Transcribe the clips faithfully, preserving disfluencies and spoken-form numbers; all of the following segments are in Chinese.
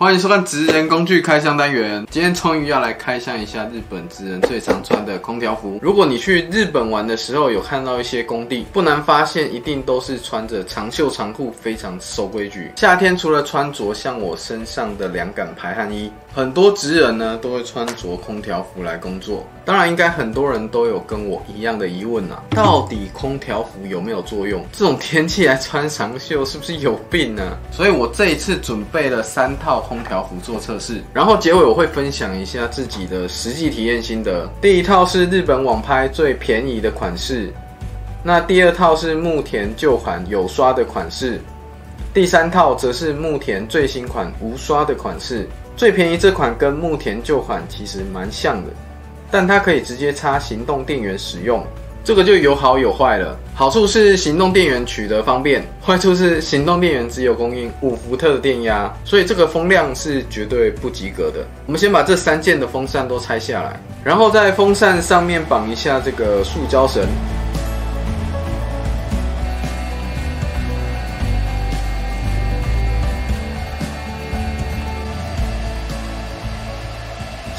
欢迎收看职人工具开箱单元。今天终于要来开箱一下日本职人最常穿的空调服。如果你去日本玩的时候有看到一些工地，不难发现一定都是穿着长袖长裤，非常守规矩。夏天除了穿着像我身上的凉感排汗衣，很多职人呢都会穿着空调服来工作。当然，应该很多人都有跟我一样的疑问啊，到底空调服有没有作用？这种天气来穿长袖是不是有病呢、啊？所以我这一次准备了三套 空调服做测试，然后结尾我会分享一下自己的实际体验心得。第一套是日本网拍最便宜的款式，那第二套是牧田旧款有刷的款式，第三套则是牧田最新款无刷的款式。最便宜这款跟牧田旧款其实蛮像的，但它可以直接插行动电源使用。 这个就有好有坏了，好处是行动电源取得方便，坏处是行动电源只有供应五伏特的电压，所以这个风量是绝对不及格的。我们先把这三件的风扇都拆下来，然后在风扇上面绑一下这个塑胶绳。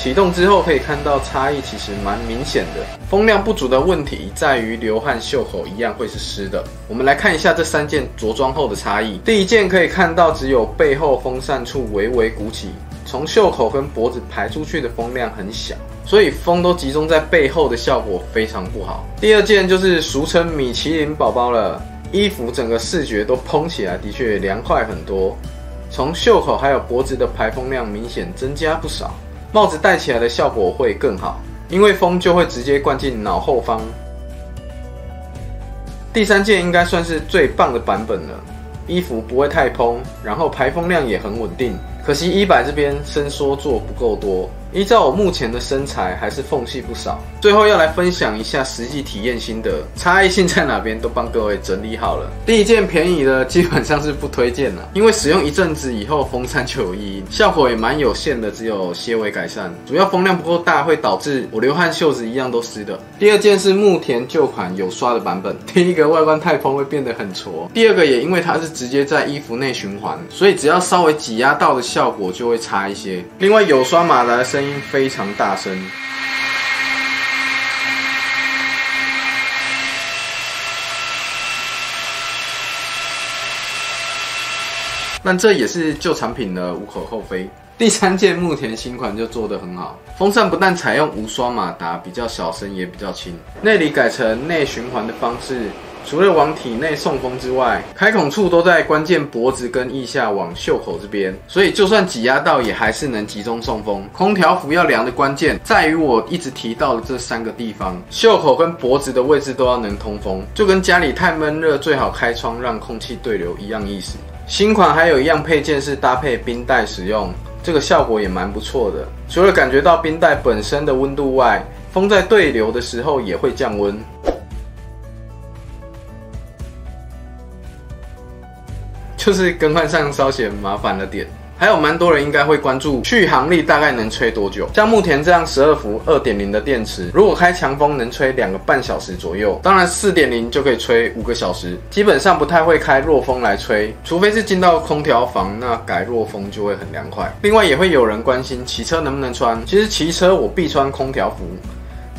启动之后可以看到差异其实蛮明显的，风量不足的问题在于流汗袖口一样会是湿的。我们来看一下这三件着装后的差异。第一件可以看到只有背后风扇处微微鼓起，从袖口跟脖子排出去的风量很小，所以风都集中在背后的效果非常不好。第二件就是俗称米其林宝宝了，衣服整个视觉都蓬起来，的确凉快很多，从袖口还有脖子的排风量明显增加不少。 帽子戴起来的效果会更好，因为风就会直接灌进脑后方。第三件应该算是最棒的版本了，衣服不会太蓬，然后排风量也很稳定。可惜衣摆这边伸缩做不够多，依照我目前的身材还是缝隙不少。最后要来分享一下实际体验心得，差异性在哪边都帮各位整理好了。第一件便宜的基本上是不推荐了，因为使用一阵子以后风扇就有异音，效果也蛮有限的，只有些微改善，主要风量不够大，会导致我流汗袖子一样都湿的。第二件是牧田旧款有刷的版本，第一个外观太蓬会变得很挫，第二个也因为它是直接在衣服内循环，所以只要稍微挤压到的 效果就会差一些。另外，有刷马达的声音非常大声。但这也是旧产品的，无可厚非。第三件牧田新款就做得很好，风扇不但采用无刷马达，比较小声也比较轻，内里改成内循环的方式。 除了往体内送风之外，开孔处都在关键脖子跟腋下往袖口这边，所以就算挤压到，也还是能集中送风。空调服要凉的关键在于我一直提到的这三个地方，袖口跟脖子的位置都要能通风，就跟家里太闷热最好开窗让空气对流一样意思。新款还有一样配件是搭配冰袋使用，这个效果也蛮不错的。除了感觉到冰袋本身的温度外，风在对流的时候也会降温。 就是更换上稍显麻烦了点，还有蛮多人应该会关注续航力大概能吹多久。像牧田这样十二伏 二点零 的电池，如果开强风能吹两个半小时左右，当然 四点零 就可以吹五个小时，基本上不太会开弱风来吹，除非是进到空调房，那改弱风就会很凉快。另外也会有人关心骑车能不能穿，其实骑车我必穿空调服，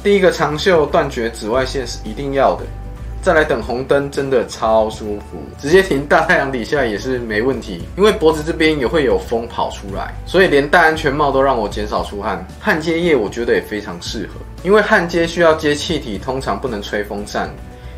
第一个长袖断绝紫外线是一定要的。 再来等红灯，真的超舒服，直接停大太阳底下也是没问题。因为脖子这边也会有风跑出来，所以连戴安全帽都让我减少出汗。焊接业我觉得也非常适合，因为焊接需要接气体，通常不能吹风扇，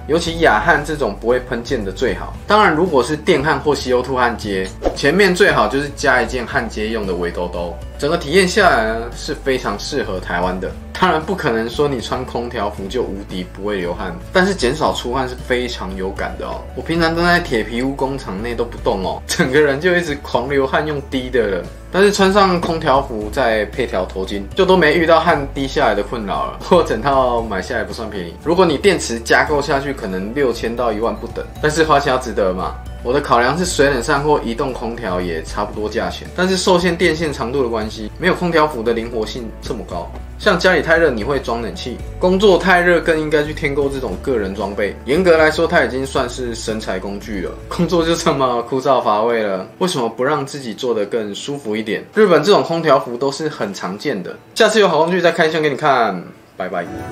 尤其亚焊这种不会喷溅的最好。当然，如果是电焊或 C O 二 焊接，前面最好就是加一件焊接用的围兜兜。整个体验下来呢，是非常适合台湾的。 当然不可能说你穿空调服就无敌不会流汗，但是减少出汗是非常有感的哦。我平常都在铁皮屋工厂内都不动哦，整个人就一直狂流汗用滴的了。但是穿上空调服再配条头巾，就都没遇到汗滴下来的困扰了。我整套买下来不算便宜，如果你电池加购下去，可能六千到一万不等，但是花销值得嘛。我的考量是水冷扇或移动空调也差不多价钱，但是受限电线长度的关系，没有空调服的灵活性这么高。像家里太热你会装冷气，工作太热更应该去添购这种个人装备。严格来说，它已经算是生财工具了。工作就这么枯燥乏味了，为什么不让自己做得更舒服一点？日本这种空调服都是很常见的。下次有好工具再开箱给你看，拜拜。